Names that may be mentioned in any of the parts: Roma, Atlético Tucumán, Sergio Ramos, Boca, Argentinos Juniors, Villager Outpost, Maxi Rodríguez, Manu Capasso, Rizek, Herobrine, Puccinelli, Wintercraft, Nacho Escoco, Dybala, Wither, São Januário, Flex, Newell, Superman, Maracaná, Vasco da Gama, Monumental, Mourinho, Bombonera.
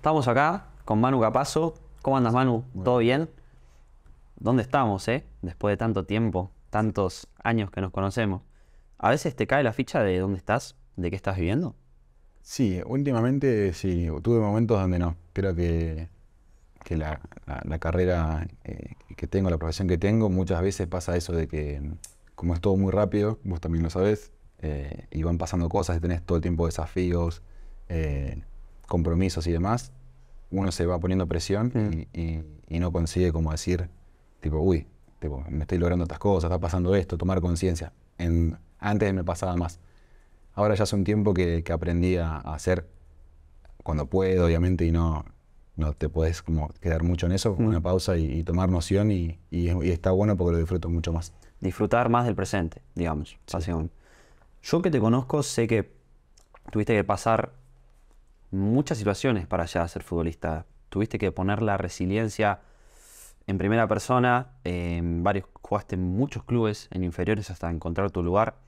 Estamos acá con Manu Capasso. ¿Cómo andas, Manu? ¿Todo bien? ¿Dónde estamos, Después de tanto tiempo, tantos años que nos conocemos. ¿A veces te cae la ficha de dónde estás, de qué estás viviendo? Sí, últimamente sí. Tuve momentos donde no. Creo que la carrera que tengo, la profesión que tengo, muchas veces pasa eso de que, como es todo muy rápido, vos también lo sabés, y van pasando cosas, y tenés todo el tiempo desafíos, compromisos y demás, uno se va poniendo presión y no consigue como decir, tipo, uy, tipo, me estoy logrando estas cosas, está pasando esto, tomar conciencia. Antes me pasaba más. Ahora ya hace un tiempo que aprendí a hacer cuando puedo, obviamente, y no te podés como quedar mucho en eso, una pausa y tomar noción y está bueno porque lo disfruto mucho más. Disfrutar más del presente, digamos. Sí. Yo que te conozco sé que tuviste que pasar muchas situaciones para allá ser futbolista. Tuviste que poner la resiliencia en primera persona. Jugaste en muchos clubes, en inferiores, hasta encontrar tu lugar.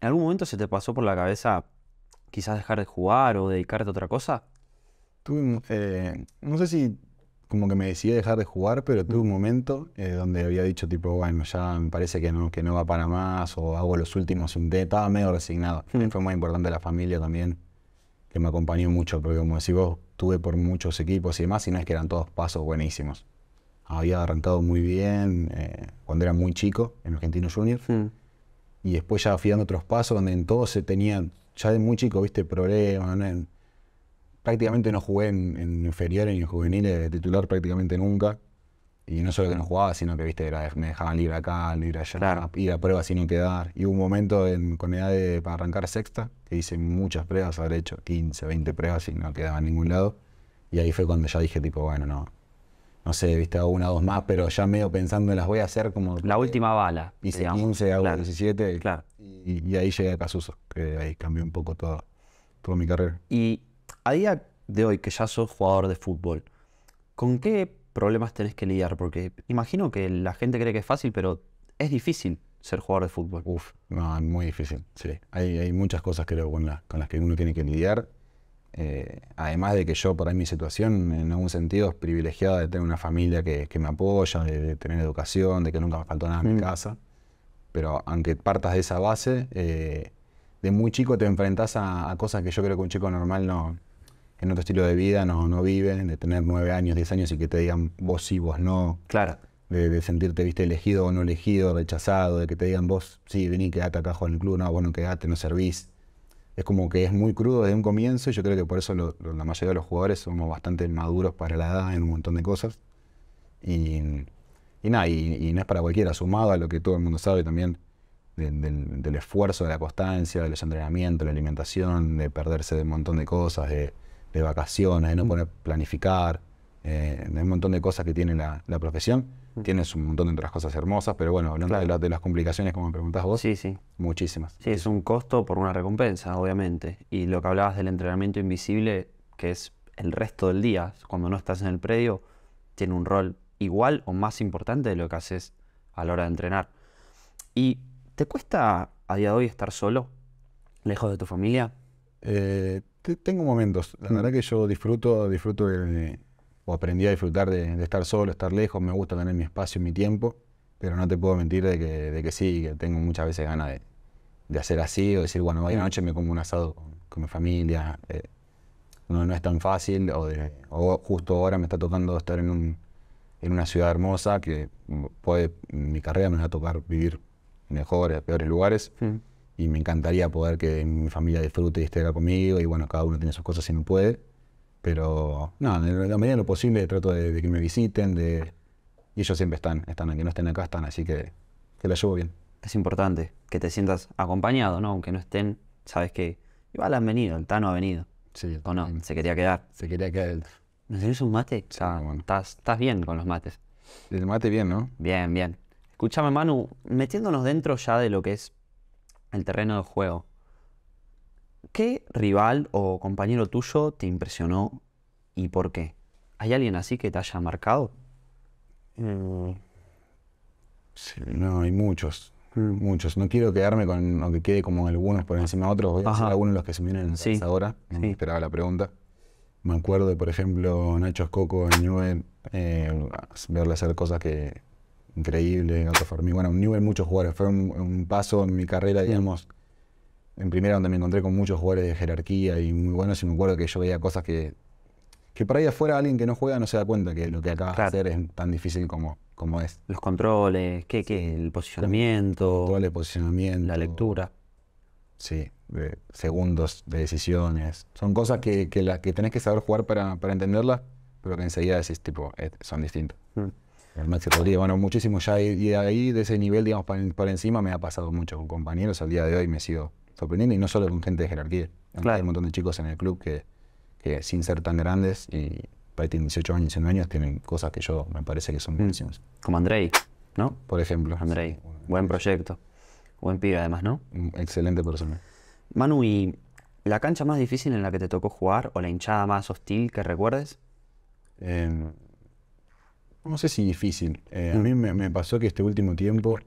¿En algún momento se te pasó por la cabeza quizás dejar de jugar o dedicarte a otra cosa? Tuve, no sé si como que me decidí dejar de jugar, pero tuve un momento donde había dicho tipo, bueno, ya me parece que no va para más, o hago los últimos intentos. Estaba medio resignado. Fue muy importante la familia también, que me acompañó mucho, porque como decís vos, tuve por muchos equipos y demás, y no es que eran todos pasos buenísimos. Había arrancado muy bien cuando era muy chico, en Argentinos Juniors, y después ya fui dando otros pasos donde en todos se tenían, ya de muy chico, viste, problemas, prácticamente no jugué en inferiores ni en juveniles, de titular prácticamente nunca, y no solo que no jugaba, sino que viste, me dejaban libre acá, libre allá, ir a pruebas sin quedar. Y hubo un momento con edad para arrancar sexta, que hice muchas pruebas, habré hecho 15, 20 pruebas y no quedaba en ningún lado. Y ahí fue cuando ya dije tipo, bueno, no sé, viste, hago una o dos más, pero ya medio pensando en las voy a hacer como... La última bala. Hice digamos. 15, hago 17. Y ahí llegué a Casuso, que ahí cambió un poco toda mi carrera. Y a día de hoy, que ya sos jugador de fútbol, ¿con qué problemas tenés que lidiar? Porque imagino que la gente cree que es fácil, pero es difícil ser jugador de fútbol. Uf, no, muy difícil, sí. Hay muchas cosas, creo, con las que uno tiene que lidiar. Además de que yo, por ahí, mi situación, en algún sentido, es privilegiada de tener una familia que me apoya, de tener educación, de que nunca me faltó nada en mi casa. Pero aunque partas de esa base, de muy chico te enfrentás a cosas que yo creo que un chico normal no... En otro estilo de vida no viven, de tener 9 años, 10 años y que te digan vos sí, vos no. Claro. De sentirte, viste, elegido o no elegido, rechazado, de que te digan vos sí, vení, quedate acá en el club, no, vos no quedate, no servís. Es como que es muy crudo desde un comienzo y yo creo que por eso la mayoría de los jugadores somos bastante maduros para la edad en un montón de cosas. Y nada, y no es para cualquiera, sumado a lo que todo el mundo sabe también del esfuerzo, de la constancia, de los entrenamientos, la alimentación, de perderse de un montón de cosas, de vacaciones, de no poder planificar, de un montón de cosas que tiene la profesión. Tienes un montón de otras cosas hermosas, pero bueno, hablando de las complicaciones, como me preguntás vos, muchísimas. Sí, es un costo por una recompensa, obviamente. Y lo que hablabas del entrenamiento invisible, que es el resto del día, cuando no estás en el predio, tiene un rol igual o más importante de lo que haces a la hora de entrenar. ¿Y te cuesta a día de hoy estar solo, lejos de tu familia? Tengo momentos. La verdad que yo disfruto o aprendí a disfrutar de estar solo, estar lejos. Me gusta tener mi espacio, mi tiempo, pero no te puedo mentir de que sí, que tengo muchas veces ganas de hacer así o decir, bueno, hoy noche me como un asado con mi familia. No es tan fácil o justo ahora me está tocando estar en una ciudad hermosa que mi carrera me va a tocar vivir mejores, peores lugares. Y me encantaría poder que mi familia disfrute y esté acá conmigo. Y bueno, cada uno tiene sus cosas si no puede. Pero no, en la medida de lo posible trato de que me visiten. Y ellos siempre están, aunque no estén acá, están. Así que la llevo bien. Es importante que te sientas acompañado, ¿no? Aunque no estén, sabes que Dybala han venido, el Tano ha venido. Sí. O no, se quería quedar. Se quería quedar. ¿No tenés un mate? Sí, bueno. Estás bien con los mates. El mate bien, ¿no? Bien, bien. Escuchame, Manu, metiéndonos dentro ya de lo que es el terreno de juego, ¿qué rival o compañero tuyo te impresionó y por qué? ¿Hay alguien así que te haya marcado? Sí, no, hay muchos. Muchos. No quiero quedarme con lo que quede como algunos por encima de otros. Voy a hacer algunos de los que se vienen ahora. No me esperaba la pregunta. Me acuerdo de, por ejemplo, Nacho Escoco en Newell, verle hacer cosas que increíbles, otro Fermín. Bueno, en Newell muchos jugadores. Fue un paso en mi carrera, digamos, en primera, donde me encontré con muchos jugadores de jerarquía y muy buenos. Y me acuerdo que yo veía cosas que para ahí afuera alguien que no juega no se da cuenta que lo que acabas de hacer es tan difícil como es. Los controles, ¿qué es? El posicionamiento. Los controles, posicionamiento. La lectura. Sí, de segundos de decisiones. Son cosas que tenés que saber jugar para entenderlas, pero que enseguida decís, tipo, son distintos. El Maxi Rodríguez, bueno, muchísimo ya. Y de ahí, de ese nivel, digamos, para encima, me ha pasado mucho con compañeros. Al día de hoy me sigo sorprendiendo, y no solo con gente de jerarquía. Claro. Hay un montón de chicos en el club que sin ser tan grandes y tienen 18 años, 19 años, tienen cosas que yo me parece que son buenísimas. Como Andrei, ¿no? Por ejemplo. Andrei, sí, buen proyecto. Buen pibe además, ¿no? Excelente persona. Manu, ¿y la cancha más difícil en la que te tocó jugar o la hinchada más hostil que recuerdes? No sé si difícil. A mí me pasó que este último tiempo,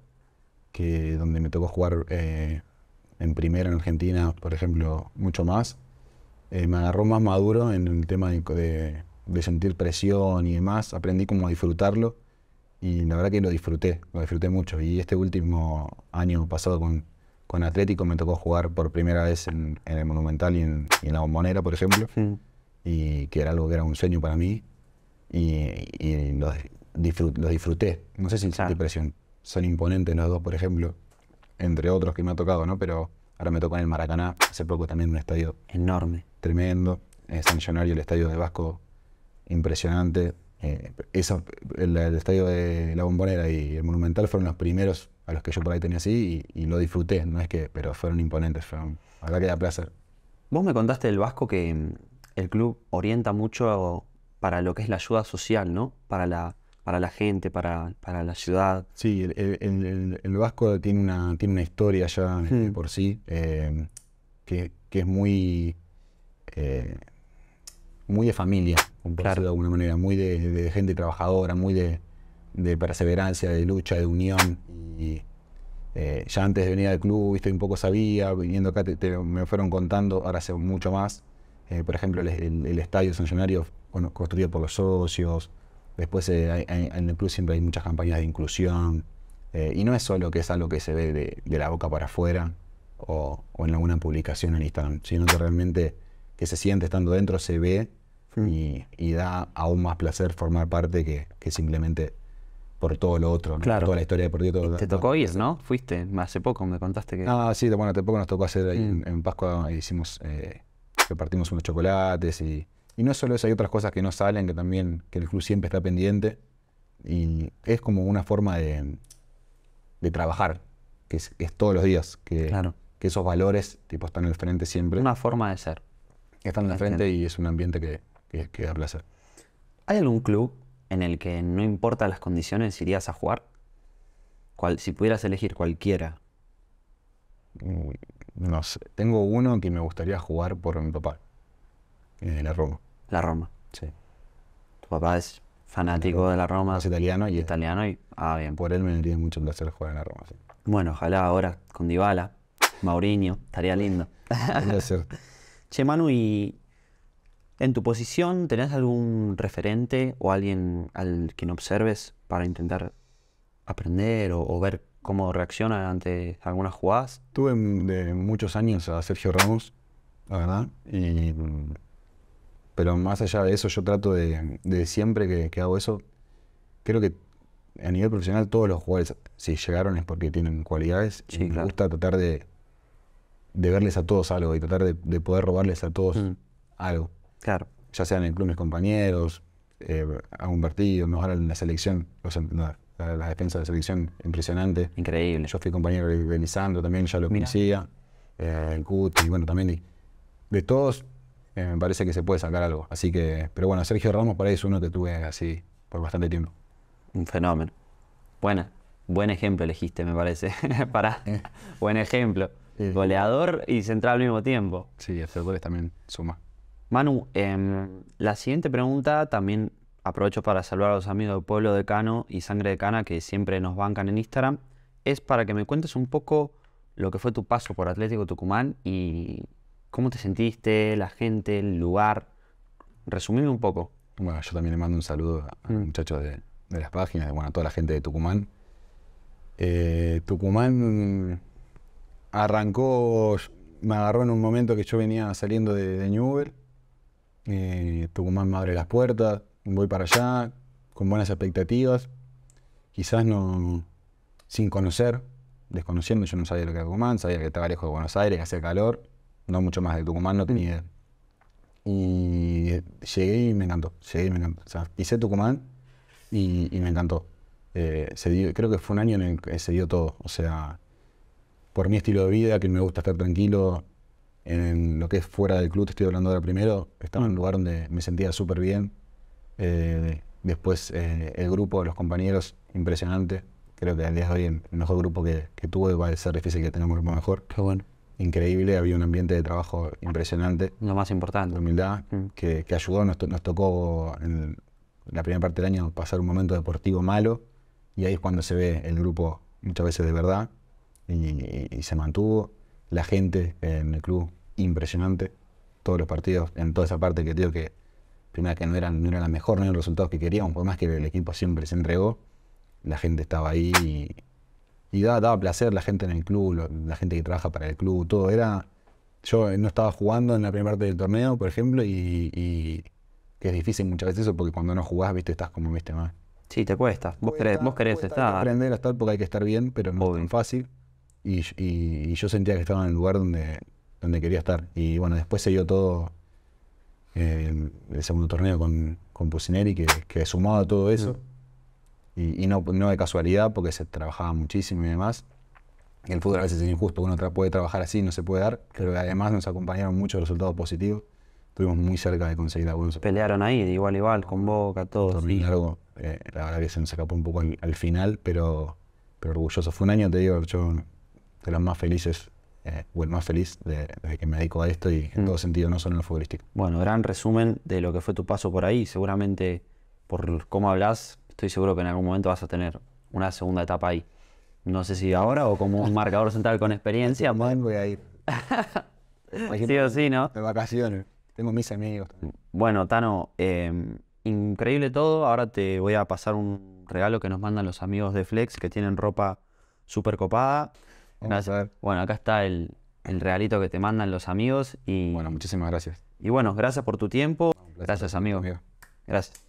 donde me tocó jugar en primera en Argentina, por ejemplo, mucho más, me agarró más maduro en el tema de sentir presión y demás. Aprendí como a disfrutarlo y la verdad que lo disfruté mucho. Y este último año pasado con Atlético me tocó jugar por primera vez en el Monumental y en la Bombonera, por ejemplo, y que era algo que era un sueño para mí, y lo disfruté. No sé si sentí presión. Son imponentes los dos, por ejemplo, entre otros que me ha tocado, ¿no? Pero ahora me tocó en el Maracaná, hace poco también, un estadio enorme, tremendo. São Januário, el estadio de Vasco, impresionante. El estadio de la Bombonera y el Monumental fueron los primeros a los que yo por ahí tenía así, y lo disfruté, no es que, pero fueron imponentes, la verdad que da placer. Vos me contaste del Vasco que el club orienta mucho para lo que es la ayuda social, ¿no? Para la gente, para la ciudad. Sí, el Vasco tiene una historia ya por sí, que es muy... muy de familia, claro, de alguna manera, muy de gente trabajadora, muy de perseverancia, de lucha, de unión. Y ya antes de venir al club, viste, un poco sabía, viniendo acá me fueron contando, ahora sé mucho más. Por ejemplo, el estadio São Januário, construido por los socios. Después en el club siempre hay muchas campañas de inclusión. Y no es solo que es algo que se ve de la boca para afuera o en alguna publicación en Instagram, sino que realmente que se siente estando dentro, se ve. Y da aún más placer formar parte que simplemente por todo lo otro, ¿no? Claro. Toda la historia deportiva. Te tocó ir, ¿no? Fuiste hace poco, me contaste que... Ah, sí, bueno, tampoco nos tocó hacer ahí en Pascua, hicimos, repartimos unos chocolates y no es solo eso, hay otras cosas que no salen, que también, que el club siempre está pendiente, y es como una forma de trabajar, que es todos los días, que esos valores tipo están en el frente siempre. Una forma de ser. Están en la frente y es un ambiente que da placer. ¿Hay algún club en el que no importa las condiciones irías a jugar? Si pudieras elegir cualquiera. No sé. Tengo uno que me gustaría jugar por mi papá. La Roma. La Roma. Sí. Tu papá es fanático de la Roma. Es italiano. Y italiano y... Ah, bien. Por él me daría mucho placer jugar en la Roma. Sí. Bueno, ojalá ahora con Dybala, Mourinho, estaría lindo. Placer. Che, Manu, ¿y en tu posición tenés algún referente o alguien al quien observes para intentar aprender o ver cómo reacciona ante algunas jugadas? Tuve de muchos años a Sergio Ramos, la verdad. Pero más allá de eso, yo trato de siempre que hago eso. Creo que a nivel profesional todos los jugadores, si llegaron, es porque tienen cualidades. Sí, me gusta tratar de verles a todos algo y tratar de poder robarles a todos algo. Claro. Ya sean en el club mis compañeros, a un partido, mejor en la selección, la defensa de selección, impresionante. Increíble. Yo fui compañero de Lisandro también, ya lo conocía, el Cuti, bueno, también. De todos me parece que se puede sacar algo. Así que, pero bueno, Sergio Ramos para ahí es uno que tuve así por bastante tiempo. Un fenómeno. Buen ejemplo elegiste, me parece. Buen ejemplo. Goleador y central al mismo tiempo. Sí, el fútbol también suma. Manu, la siguiente pregunta también aprovecho para saludar a los amigos del Pueblo de Cano y Sangre de Cana que siempre nos bancan en Instagram. Es para que me cuentes un poco lo que fue tu paso por Atlético Tucumán y cómo te sentiste, la gente, el lugar. Resumime un poco. Bueno, yo también le mando un saludo a los muchachos de las páginas, bueno, a toda la gente de Tucumán. Tucumán arrancó, me agarró en un momento que yo venía saliendo de Newell. Tucumán me abre las puertas, voy para allá con buenas expectativas. Quizás no, sin conocer, desconociendo, yo no sabía lo que era Tucumán, sabía que estaba lejos de Buenos Aires, que hacía calor, no mucho más de Tucumán, no tenía idea. Y llegué y me encantó, O sea, pisé Tucumán y me encantó. Se dio, creo que fue un año en el que se dio todo, o sea, por mi estilo de vida, que me gusta estar tranquilo, en lo que es fuera del club, te estoy hablando ahora primero, estaba en un lugar donde me sentía súper bien. Después el grupo, los compañeros, impresionante. Creo que al día de hoy el mejor grupo que tuve, va a ser difícil que tengamos un grupo mejor. Qué bueno. Increíble, había un ambiente de trabajo impresionante. Lo más importante. La humildad, que ayudó, nos tocó en la primera parte del año pasar un momento deportivo malo, y ahí es cuando se ve el grupo muchas veces de verdad, y se mantuvo. La gente en el club, impresionante. Todos los partidos, en toda esa parte que digo que, primero que no eran las mejores, no eran los resultados que queríamos, por más que el equipo siempre se entregó, la gente estaba ahí y daba placer, la gente en el club, la gente que trabaja para el club, todo era... Yo no estaba jugando en la primera parte del torneo, por ejemplo, y que es difícil muchas veces eso, porque cuando no jugás, viste, estás como, viste, más... Sí, te cuesta, vos querés estar... Aprender a estar porque hay que estar bien, pero no es tan fácil. Y yo sentía que estaba en el lugar donde quería estar. Y bueno, después se dio todo el segundo torneo con Puccinelli, que sumado a todo eso, y no de casualidad, porque se trabajaba muchísimo y demás. El fútbol a veces es injusto, uno puede trabajar así, no se puede dar, pero además nos acompañaron muchos resultados positivos. Estuvimos muy cerca de conseguir algunos. Pelearon ahí, de igual a igual, con Boca, todos. Sí. Largo, la verdad que se nos escapó un poco al final, pero orgulloso. Fue un año, te digo, yo de los más felices, o el más feliz desde que me dedico a esto, y en todo sentido, no solo en lo futbolístico. Bueno, gran resumen de lo que fue tu paso por ahí. Seguramente, por cómo hablas, estoy seguro que en algún momento vas a tener una segunda etapa ahí. No sé si ahora o como un marcador central con experiencia. Bueno, voy a ir. Sí o sí, ¿no? De vacaciones. Tengo mis amigos. Bueno, Tano, increíble todo. Ahora te voy a pasar un regalo que nos mandan los amigos de Flex, que tienen ropa súper copada. Gracias. Bueno, acá está el regalito que te mandan los amigos. Y bueno, muchísimas gracias. Y bueno, gracias por tu tiempo. Gracias, amigo. Gracias.